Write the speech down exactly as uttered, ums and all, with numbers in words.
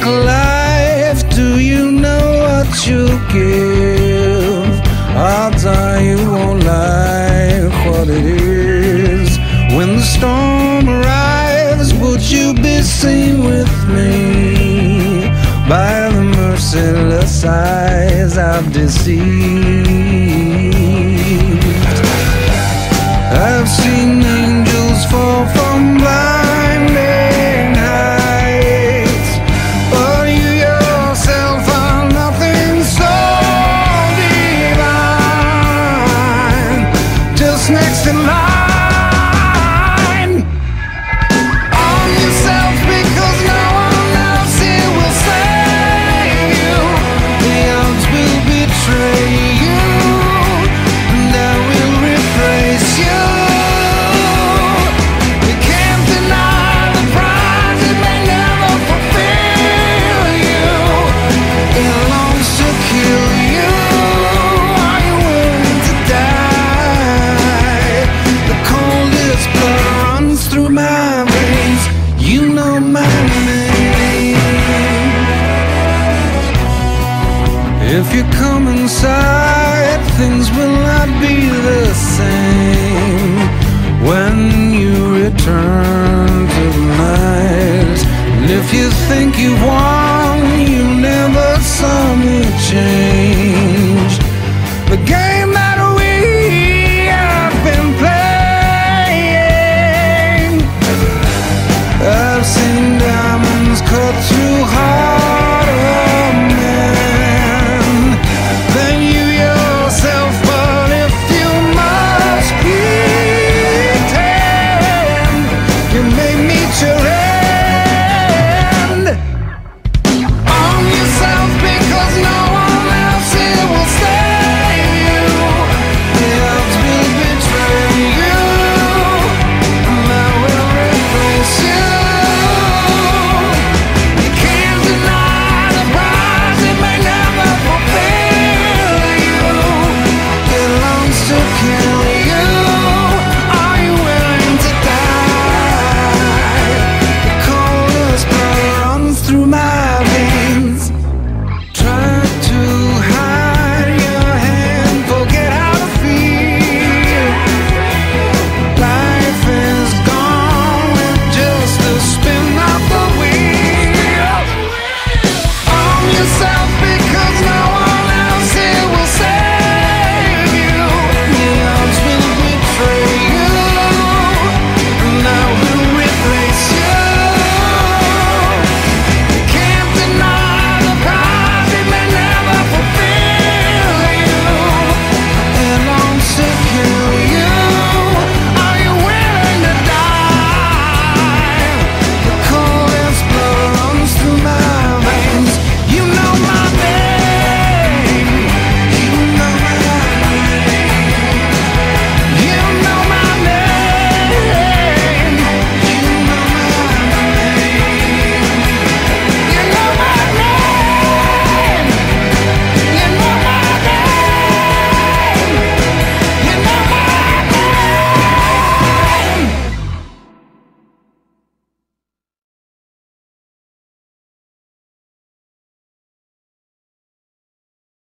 take life. Do you know what you give? Odds are you won't like what it is. When the storm arrives, would you be seen with me by the merciless eyes of deceit? I've seen angels fall from blinding heights, but you yourself are nothing so divine. Just next in line.